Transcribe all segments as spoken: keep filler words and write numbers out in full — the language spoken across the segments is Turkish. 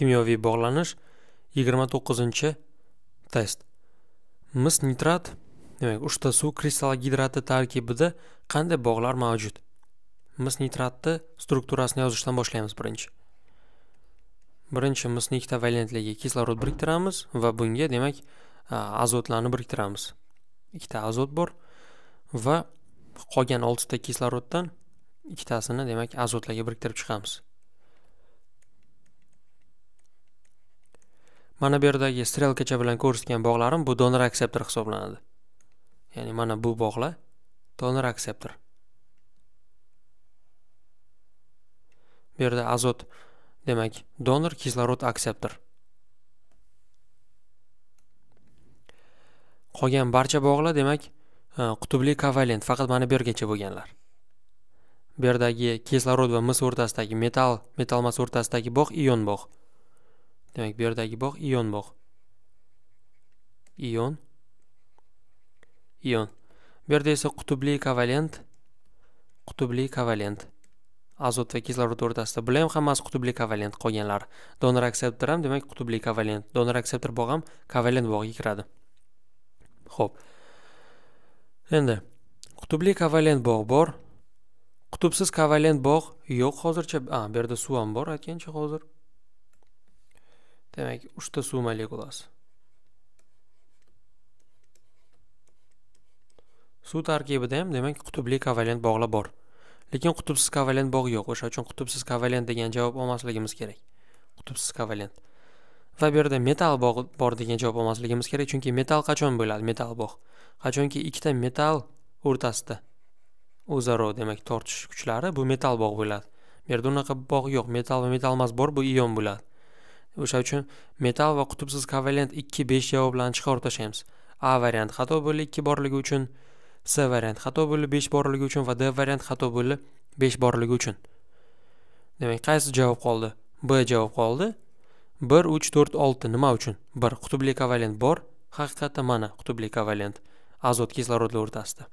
kimyoviy bog'lanish yigirma to'qqizinchi test. Mis nitrat, demek uchta suv kristal gidrati tarkibida qanday bog'lar mavjud? Mis nitratni strukturasini yozishdan boshlaymiz birinchi. Birinchi misni ikkita valentligi kislorod biriktiramiz va bunga demak azotlarni biriktiramiz. Ikkita azot bor va qolgan olti ta kisloroddan ikkitasini demak azotlarga biriktirib chiqamiz. Mana bu yerdagi strelkacha bilan ko'rsatgan bog'larim bu donor akseptor hisoblanadi. Ya'ni mana bu bog'lar donor akseptor. Bu yerda azot demak donor, kislorod akseptor. Qolgan barcha bog'lar demak qutubli kovalent, faqat mana bu yergacha bo'lganlar. Bu yerdagi kislorod va mis o'rtasidagi metal, metal-mas o'rtasidagi bog' ion bog'. Demek bu yerdagi bog' ion bog'. Ion. Ion. Bu yerda esa qutubli kovalent, qutubli kovalent. Azot va kislorod o'rtasida bular ham hammasi qutubli kovalent qolganlar. Donor akseptor ham demak qutubli kovalent. Donor akseptor bog' ham kovalent bog'iga kiradi. Xo'p. Endi qutubli kovalent bog' bor. Qutubsiz kovalent bog' yo'q hozircha. A, bu yerda suv ham bor aytgancha hozir. Demek uchta suv molekulasi. Suv tarkibida ham demak qutubli kovalent bog'lar bor. Lekin qutubsiz kovalent bog' yo'q. O'sha uchun qutubsiz kovalent degan javob olmasligimiz kerak. Qutubsiz kovalent. Va bu yerda metal bog' bor degan javob olmasligimiz kerak, chunki metal qachon bo'ladi? Metal bog' qachonki ikkita metal o'rtasida o'zaro demak tortishish kuchlari bu metal bog' bo'ladi. Bu yerda unaqa bog' yo'q. Metal va metalmas bor, bu ion bo'ladi. O'sha uchun metal va qutubsiz kovalent ikki besh javoblarni chiqarib tashlaymiz. A variant xato bo'lib ikki borligi uchun, C variant xato bo'lib besh borligi uchun va D variant xato bo'lib besh borligi uchun. Demak, qaysi javob qoldi? B javob qoldi. bir uch to'rt olti nima uchun? bir qutubli kovalent bor, haqiqatda mana qutubli kovalent azot kislorodlar o'rtasida.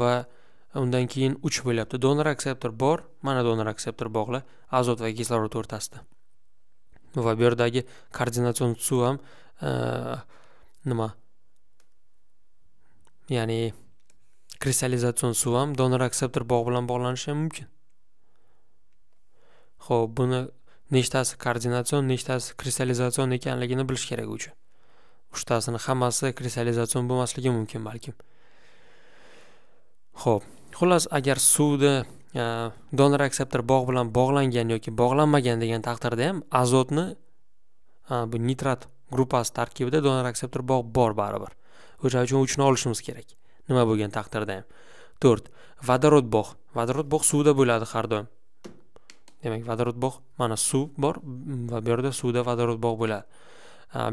Va undan keyin uch bo'lyapti. Donor akseptor bor, mana donor akseptor bog'lar azot va kislorod o'rtasida. Va bu yerdagi koordinatsion suv ham nima? Ya'ni kristallizatsiya suv ham donor akseptor bog' bilan bog'lanishi mumkin. Xo'p, buni nechtasi koordinatsion, nechtasi kristallizatsiya ekanligini bilish kerak uchun. Uchtasini hammasi kristallizatsiya bo'lmasligi mumkin balkim. Xo'p, xullas agar suvda donor akseptor bog' bilan bog'langan yoki bog'lanmagan degan taqdirda ham azotni bu nitrat gruppasi tarkibida donor akseptor bog' bor baribir. O'sha uchun uchni olishimiz kerak. Nima bo'lgan taqdirda ham. to'rt. Vodorod bog'. Vodorod bog' suvda bo'ladi har doim. Demak, vodorod bog' mana suv bor va bu yerda suvda vodorod bog' bo'ladi.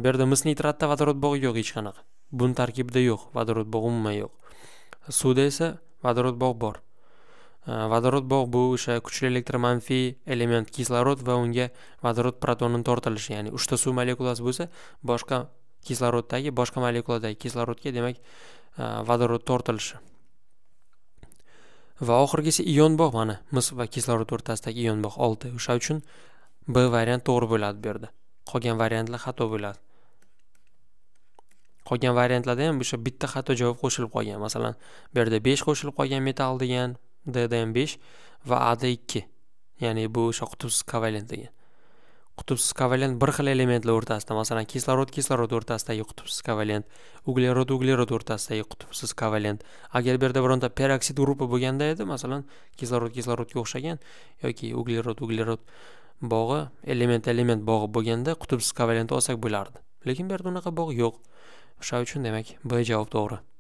Bu yerda mis nitratda vodorod bog'i yo'q hech qanaqa. Buning tarkibida yo'q, vodorod bog'i umuman yo'q. Suvda esa vodorod bog' bor. Vodorod bog' bu o'sha kuchli elektromanfiy element kislorod va unga vodorod protonining tortilishi, ya'ni uchta suv molekulasi bo'lsa, boshqa kislorodagi boshqa molekuladagi kislorodga demak vodorod tortilishi. Va oxirgisi ion bog' mana mis va kislorod o'rtasidagi ion bog' olti. O'sha uchun B variant to'g'ri bo'ladi bu yerda. Qolgan variantlar xato bo'ladi. Qolgan variantlarda ham o'sha bitta xato javob qo'shilib qolgan. Masalan, bu yerda besh qo'shilib qolgan metal degan D'dan besh va A'da ikki. Ya'ni bu o'sha qutubsiz kovalent degan. Qutubsiz kovalent bir xil elementlar o'rtasida, masalan, kislorod kislorod o'rtasidagi qutubsiz kovalent, uglerod uglerod o'rtasidagi qutubsiz kovalent. Agar bu yerda bironta peroksid guruhi bo'lganda edi, masalan, kislorod kislorodga o'xshagan yoki uglerod uglerod bog'i element element bog'i bo'lganda qutubsiz kovalent olsak bo'lardi. Lekin bu yerda unaqa bog' yo'q. O'sha uchun demak B javob to'g'ri.